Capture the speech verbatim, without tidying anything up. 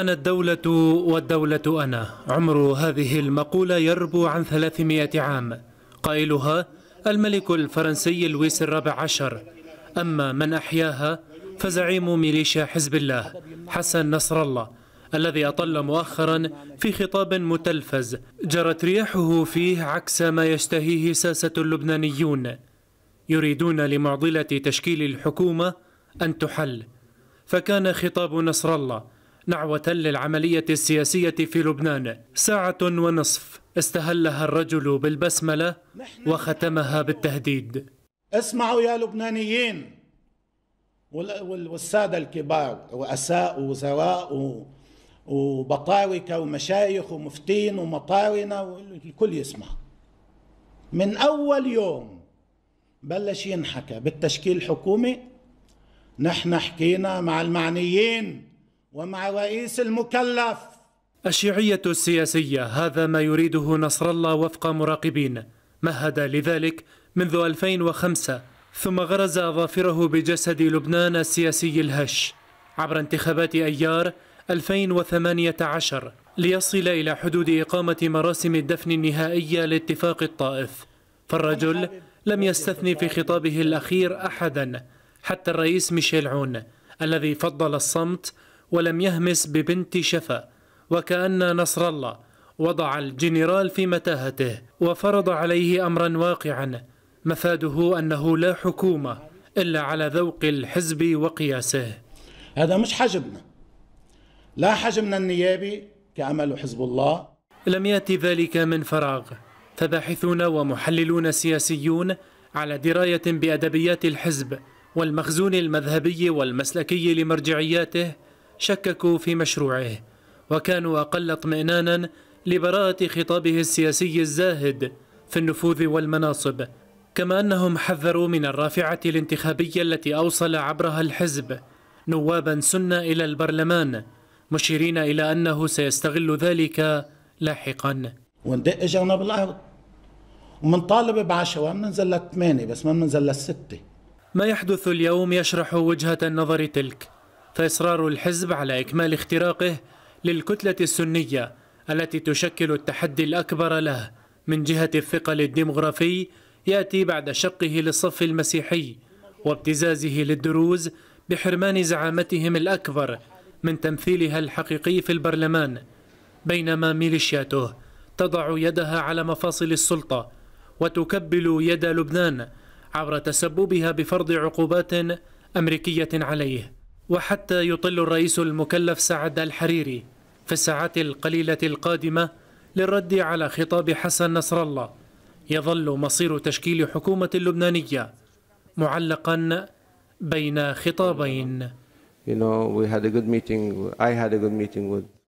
أنا الدولة والدولة أنا. عمر هذه المقولة يربو عن ثلاثمائة عام، قائلها الملك الفرنسي لويس الرابع عشر، أما من أحياها فزعيم ميليشيا حزب الله حسن نصر الله، الذي أطل مؤخرا في خطاب متلفز جرت ريحه فيه عكس ما يشتهيه ساسة اللبنانيون. يريدون لمعضلة تشكيل الحكومة أن تحل، فكان خطاب نصر الله نعوة للعملية السياسية في لبنان. ساعة ونصف استهلها الرجل بالبسملة وختمها بالتهديد. اسمعوا يا لبنانيين والسادة الكبار وأساء وزراء وبطاركة ومشايخ ومفتين ومطارنة، والكل يسمع. من أول يوم بلش ينحكى بالتشكيل الحكومي، نحن حكينا مع المعنيين ومع رئيس المكلف. الشيعية السياسية هذا ما يريده نصر الله وفق مراقبين، مهد لذلك منذ ألفين وخمسة، ثم غرز أظافره بجسد لبنان السياسي الهش عبر انتخابات أيار ألفين وثمانية عشر ليصل إلى حدود إقامة مراسم الدفن النهائية لاتفاق الطائف. فالرجل لم يستثني في خطابه الأخير أحدا، حتى الرئيس ميشيل عون الذي فضل الصمت ولم يهمس ببنت شفا، وكأن نصر الله وضع الجنرال في متاهته وفرض عليه أمرا واقعا مفاده أنه لا حكومة إلا على ذوق الحزب وقياسه. هذا مش حجبنا، لا حجمنا النيابي كعمل حزب الله. لم يأتي ذلك من فراغ، فباحثون ومحللون سياسيون على دراية بأدبيات الحزب والمخزون المذهبي والمسلكي لمرجعياته شككوا في مشروعه، وكانوا أقل اطمئنانا لبراءة خطابه السياسي الزاهد في النفوذ والمناصب، كما أنهم حذروا من الرافعة الانتخابية التي أوصل عبرها الحزب نوابا سنة إلى البرلمان، مشيرين إلى أنه سيستغل ذلك لاحقا. وندق إجرنا بالأرض ومنطالب بعشرة، مننزل لثمانية بس ما مننزل لستة. ما يحدث اليوم يشرح وجهة النظر تلك، فإصرار الحزب على إكمال اختراقه للكتلة السنية التي تشكل التحدي الأكبر له من جهة الثقل الديمغرافي يأتي بعد شقه للصف المسيحي وابتزازه للدروز بحرمان زعامتهم الأكبر من تمثيلها الحقيقي في البرلمان، بينما ميليشياته تضع يدها على مفاصل السلطة وتكبل يد لبنان عبر تسببها بفرض عقوبات أمريكية عليه. وحتى يطل الرئيس المكلف سعد الحريري في الساعات القليلة القادمة للرد على خطاب حسن نصر الله، يظل مصير تشكيل حكومة اللبنانية معلقا بين خطابين. You know, we had a good meeting. I had a good meeting with